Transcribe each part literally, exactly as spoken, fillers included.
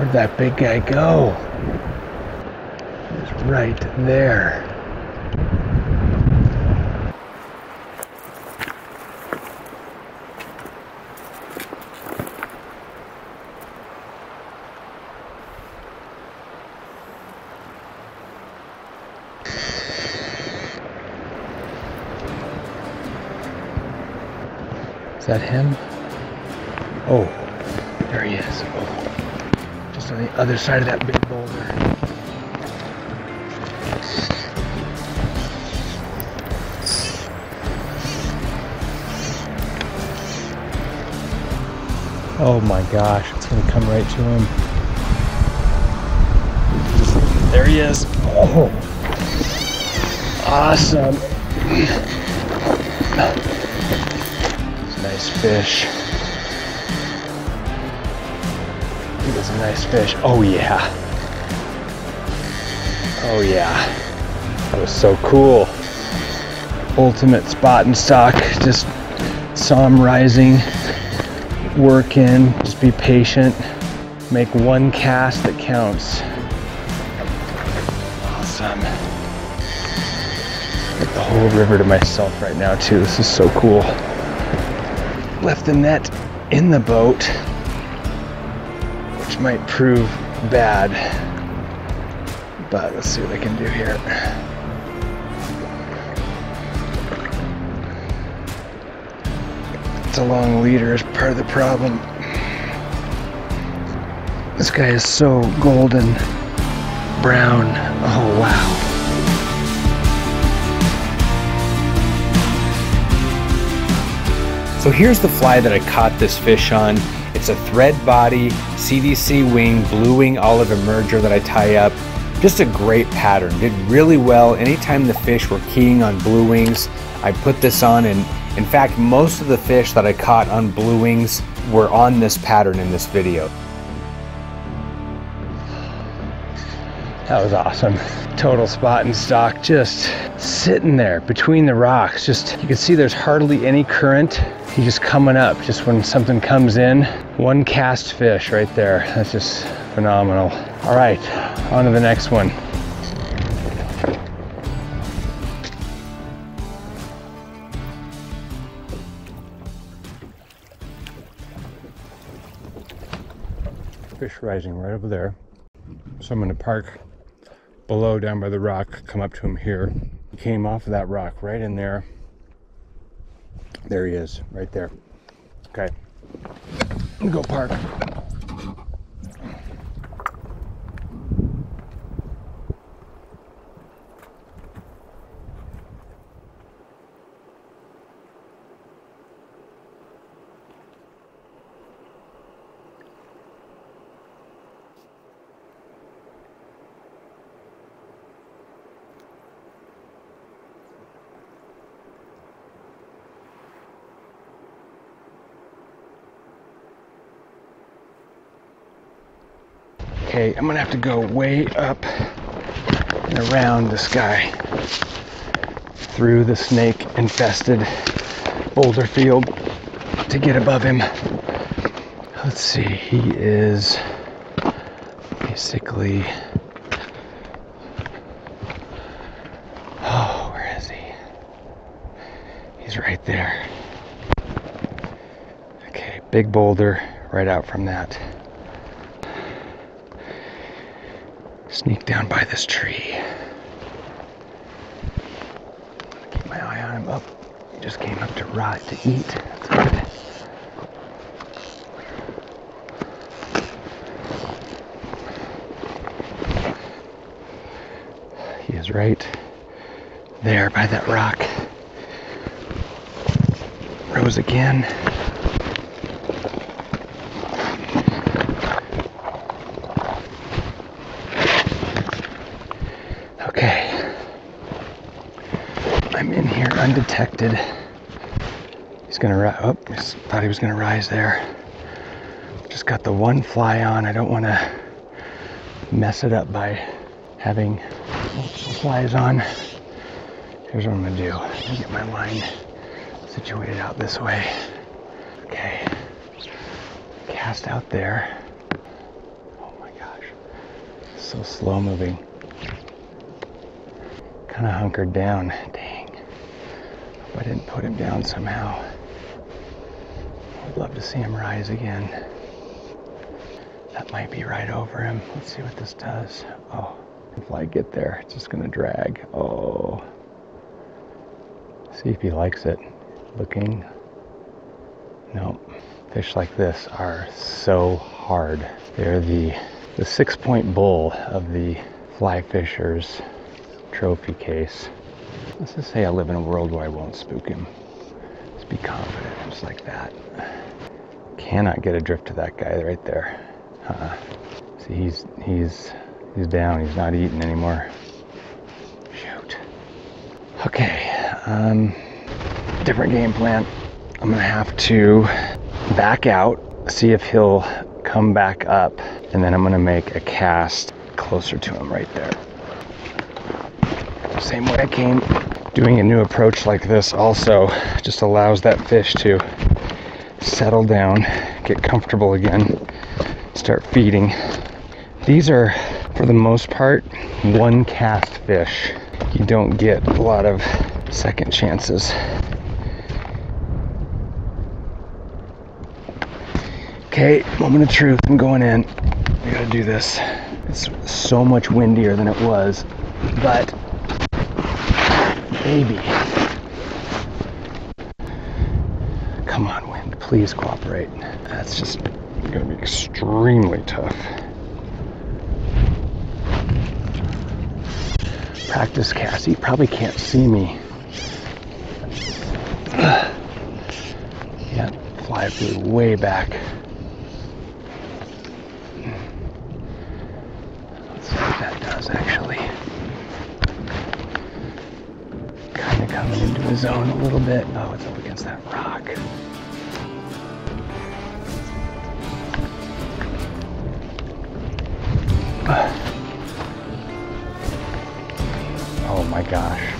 Where'd that big guy go? He's right there. Is that him? Oh, there he is. Oh. Just on the other side of that big boulder. Oh my gosh, it's gonna come right to him. There he is. Oh, awesome. Nice fish. It was a nice fish. Oh yeah. Oh yeah. That was so cool. Ultimate spot and stock. Just saw him rising. Work in. Just be patient. Make one cast that counts. Awesome. I got the whole river to myself right now too. This is so cool. Left the net in the boat, which might prove bad, but let's see what I can do here. It's a long leader is part of the problem. This guy is so golden brown. Oh wow. So here's the fly that I caught this fish on. It's a thread body, C D C wing, blue wing olive emerger that I tie up. Just a great pattern, did really well. Anytime the fish were keying on blue wings, I put this on, and in fact, most of the fish that I caught on blue wings were on this pattern in this video. That was awesome. Total spot and stock, just sitting there between the rocks. Just, you can see there's hardly any current. He's just coming up, just when something comes in. One cast fish right there. That's just phenomenal. All right, on to the next one. Fish rising right over there. So I'm gonna park below down by the rock, come up to him here. He came off of that rock right in there. There he is, right there. Okay, I'm gonna go park. Okay, I'm gonna have to go way up and around this guy through the snake infested boulder field to get above him. Let's see, he is basically, oh, where is he? He's right there. Okay, big boulder right out from that. Sneak down by this tree. Keep my eye on him. Up. Oh, he just came up to rot to eat. That's good. He is right there by that rock. Rose again. Undetected. He's gonna rise. Oh, I thought he was gonna rise there. Just got the one fly on. I don't want to mess it up by having multiple flies on. Here's what I'm gonna do. I'm gonna get my line situated out this way. Okay. Cast out there. Oh my so slow moving. Kind of hunkered down. Dang. Hope I didn't put him down somehow. I'd love to see him rise again. That might be right over him. Let's see what this does. Oh, if I get there, it's just gonna drag. Oh. See if he likes it. Looking. Nope. Fish like this are so hard. They're the, the six-point bull of the fly fisher's trophy case. Let's just say I live in a world where I won't spook him. Just be confident, just like that. Cannot get a drift to that guy right there. Uh-uh. See, he's, he's, he's down. He's not eating anymore. Shoot. Okay. Um, different game plan. I'm gonna have to back out, see if he'll come back up, and then I'm gonna make a cast closer to him right there. Same way I came. Doing a new approach like this also just allows that fish to settle down, get comfortable again, start feeding. These are, for the most part, one cast fish. You don't get a lot of second chances. Okay, moment of truth, I'm going in. We gotta do this. It's so much windier than it was, but baby. Come on, wind, please cooperate. That's just gonna be extremely tough. Practice, Cassie. Probably can't see me. Yeah, fly flew way back. Actually kind of coming into the zone a little bit. Oh, it's up against that rock. Oh my gosh,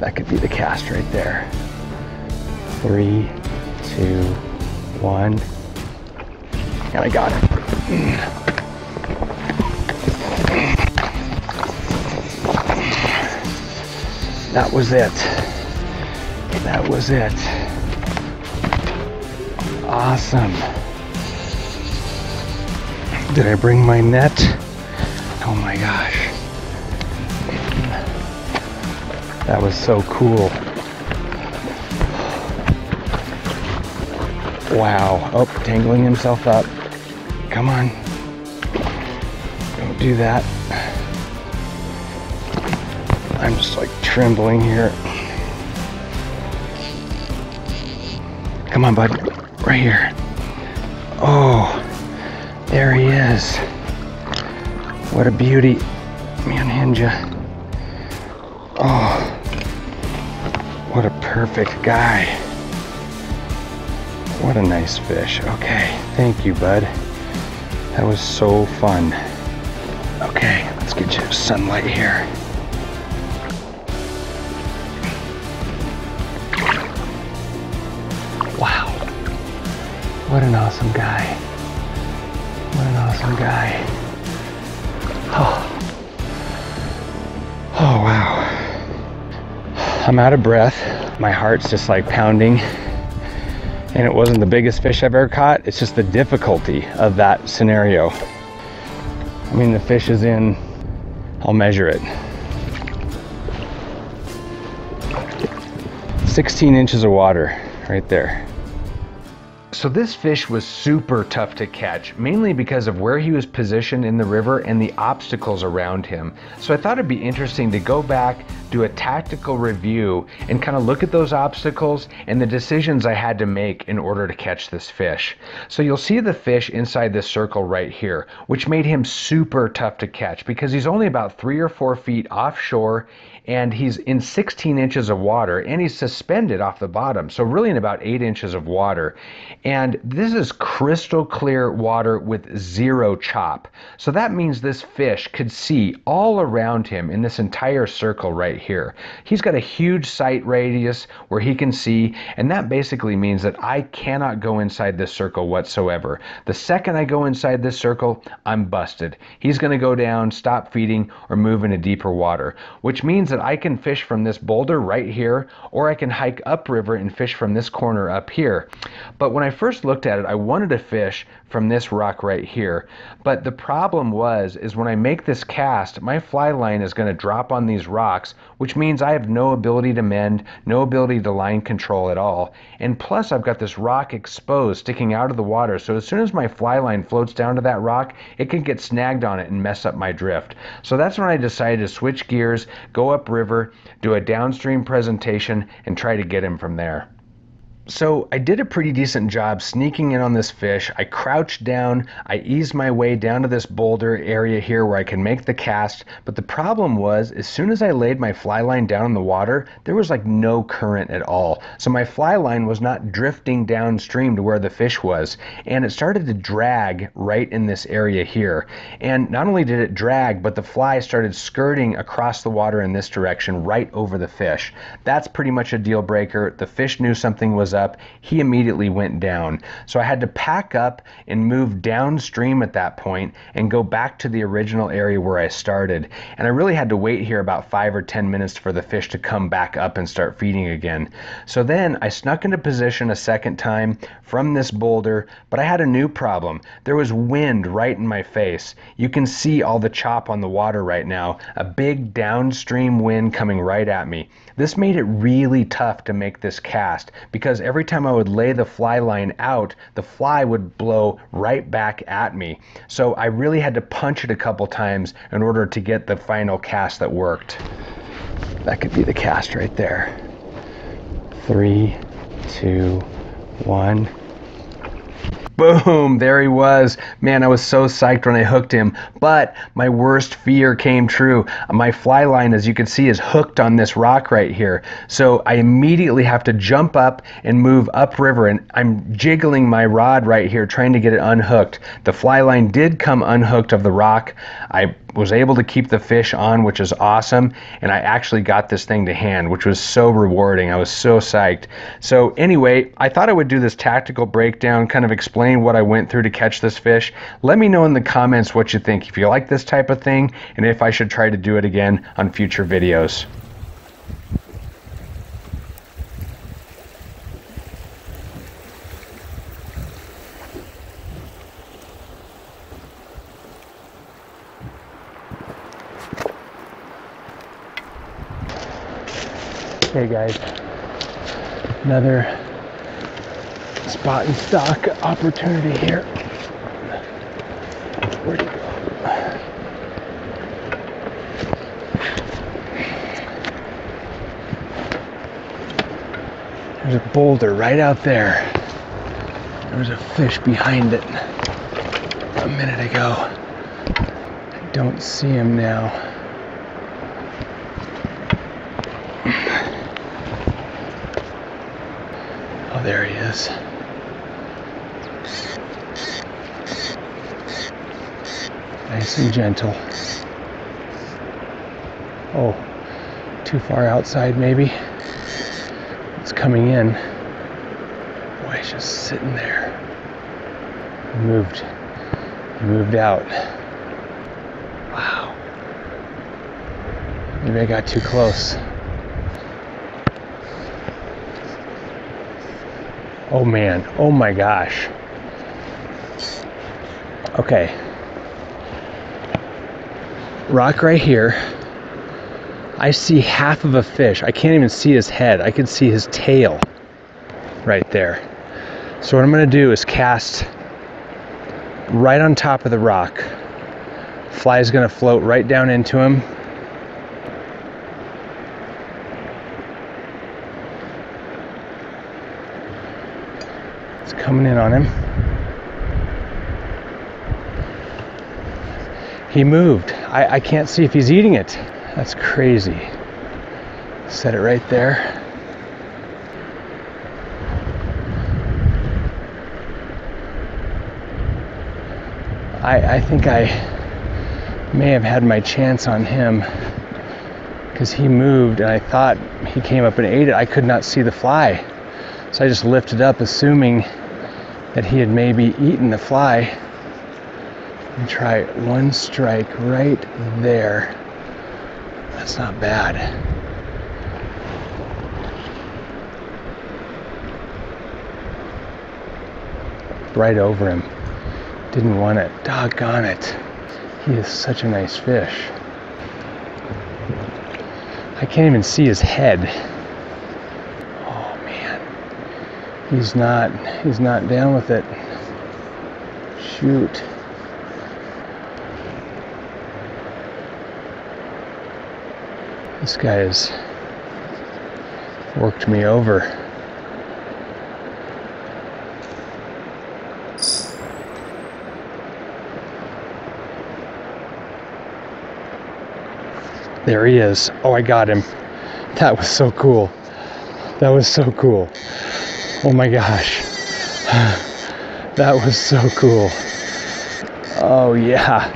that could be the cast right there. Three, two, one, and I got it. That was it. That was it. Awesome. Did I bring my net? Oh my gosh. That was so cool. Wow. Oh, tangling himself up. Come on. Don't do that. I'm just like trembling here. Come on, bud. Right here. Oh, there he is. What a beauty. Let me unhinge you. Oh, what a perfect guy. What a nice fish. Okay, thank you, bud. That was so fun. Okay, let's get you sunlight here. What an awesome guy. What an awesome guy. Oh. Oh, wow. I'm out of breath. My heart's just like pounding. And it wasn't the biggest fish I've ever caught. It's just the difficulty of that scenario. I mean, the fish is in. I'll measure it. sixteen inches of water right there. So this fish was super tough to catch, mainly because of where he was positioned in the river and the obstacles around him. So I thought it'd be interesting to go back, do a tactical review, and kind of look at those obstacles and the decisions I had to make in order to catch this fish. So you'll see the fish inside this circle right here, which made him super tough to catch because he's only about three or four feet offshore and he's in sixteen inches of water, and he's suspended off the bottom, so really in about eight inches of water. And this is crystal clear water with zero chop, so that means this fish could see all around him in this entire circle right here. He's got a huge sight radius where he can see, and that basically means that I cannot go inside this circle whatsoever. The second I go inside this circle, I'm busted. He's going to go down, stop feeding, or move into deeper water, which means that I can fish from this boulder right here, or I can hike upriver and fish from this corner up here. But when I first looked at it, I wanted to fish from this rock right here, but the problem was is when I make this cast, my fly line is going to drop on these rocks, which means I have no ability to mend, no ability to line control at all, and plus I've got this rock exposed sticking out of the water, so as soon as my fly line floats down to that rock, it can get snagged on it and mess up my drift. So that's when I decided to switch gears, go upriver, do a downstream presentation, and try to get him from there. So I did a pretty decent job sneaking in on this fish. I crouched down, I eased my way down to this boulder area here where I can make the cast, but the problem was as soon as I laid my fly line down in the water, there was like no current at all. So my fly line was not drifting downstream to where the fish was, and it started to drag right in this area here. And not only did it drag, but the fly started skirting across the water in this direction right over the fish. That's pretty much a deal breaker. The fish knew something was up. Up, he immediately went down. So I had to pack up and move downstream at that point and go back to the original area where I started. And I really had to wait here about five or ten minutes for the fish to come back up and start feeding again. So then I snuck into position a second time from this boulder, but I had a new problem. There was wind right in my face. You can see all the chop on the water right now, a big downstream wind coming right at me. This made it really tough to make this cast because every time I would lay the fly line out, the fly would blow right back at me. So I really had to punch it a couple times in order to get the final cast that worked. That could be the cast right there. Three, two, one. Boom, there he was. Man, I was so psyched when I hooked him, but my worst fear came true. My fly line, as you can see, is hooked on this rock right here. So I immediately have to jump up and move upriver, and I'm jiggling my rod right here, trying to get it unhooked. The fly line did come unhooked of the rock. I was able to keep the fish on, which is awesome, and I actually got this thing to hand, which was so rewarding. I was so psyched. So anyway, I thought I would do this tactical breakdown, kind of explain what I went through to catch this fish. Let me know in the comments what you think, if you like this type of thing, and if I should try to do it again on future videos. Hey guys, another spot and stock opportunity here. Where'd he go? There's a boulder right out there. There was a fish behind it a minute ago. I don't see him now. Oh, there he is. Nice and gentle. Oh, too far outside maybe. It's coming in. Boy, he's just sitting there. He moved. He moved out. Wow. Maybe I got too close. Oh man, oh my gosh. Okay. Rock right here. I see half of a fish. I can't even see his head. I can see his tail right there. So what I'm gonna do is cast right on top of the rock. Fly is gonna float right down into him. Coming in on him. He moved. I, I can't see if he's eating it. That's crazy. Set it right there. I, I think I may have had my chance on him because he moved and I thought he came up and ate it. I could not see the fly. So I just lifted up, assuming that he had maybe eaten the fly. And try one strike right there. That's not bad. Right over him. Didn't want it. Doggone it. He is such a nice fish. I can't even see his head. Oh man. He's not he's not down with it. Shoot. This guy has worked me over. There he is. Oh, I got him. That was so cool. That was so cool. Oh my gosh. That was so cool. Oh yeah.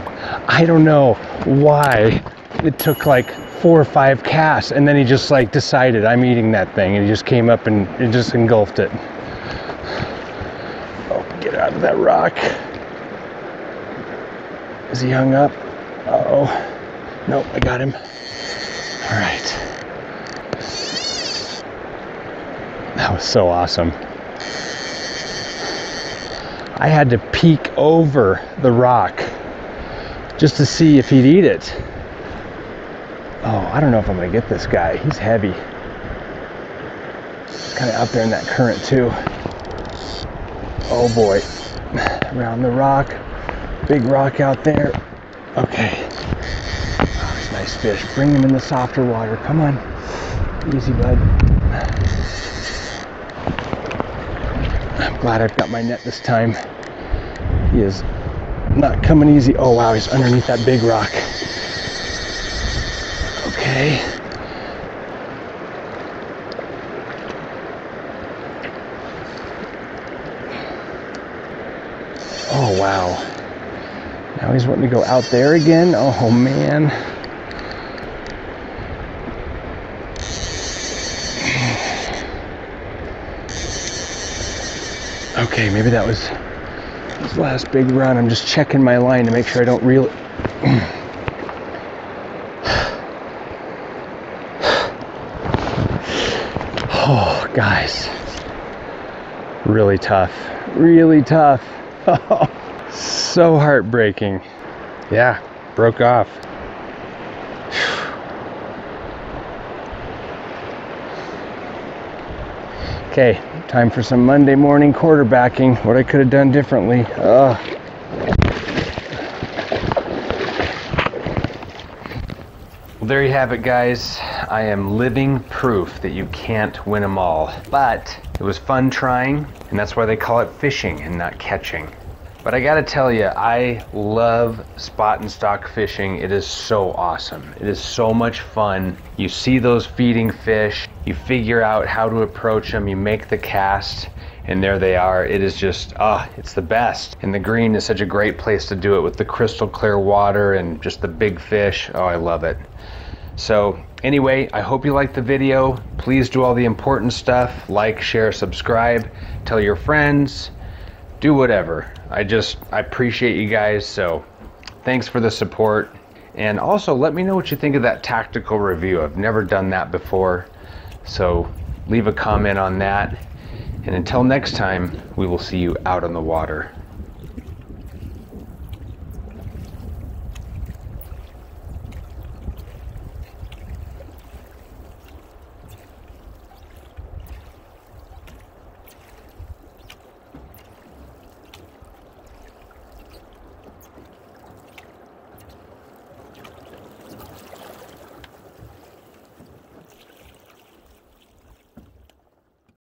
I don't know why it took like four or five casts and then he just like decided I'm eating that thing, and he just came up and it just engulfed it. Oh, get out of that rock. Is he hung up? Uh oh. Nope, I got him. All right. That was so awesome. I had to peek over the rock just to see if he'd eat it. Oh, I don't know if I'm gonna get this guy. He's heavy. He's kind of out there in that current too. Oh boy. Around the rock. Big rock out there. Okay. Nice fish. Bring him in the softer water. Come on. Easy, bud. I'm glad I've got my net this time. He is not coming easy. Oh, wow. He's underneath that big rock. Okay. Oh, wow. Now he's wanting to go out there again. Oh, man. Okay, maybe that was his last big run. I'm just checking my line to make sure I don't reel it. Oh, guys. Really tough. Really tough. So heartbreaking. Yeah, broke off. Okay. Time for some Monday morning quarterbacking. What I could have done differently. Ugh. Well, there you have it, guys. I am living proof that you can't win them all. But it was fun trying, and that's why they call it fishing and not catching. But I gotta tell you, I love spot and stock fishing. It is so awesome. It is so much fun. You see those feeding fish, you figure out how to approach them, you make the cast, and there they are. It is just, ah, it's the best. And the green is such a great place to do it with the crystal clear water and just the big fish. Oh, I love it. So anyway, I hope you liked the video. Please do all the important stuff. Like, share, subscribe, tell your friends, do whatever. I just, I appreciate you guys, so thanks for the support. And also let me know what you think of that tactical review. I've never done that before, so leave a comment on that. And until next time, we will see you out on the water.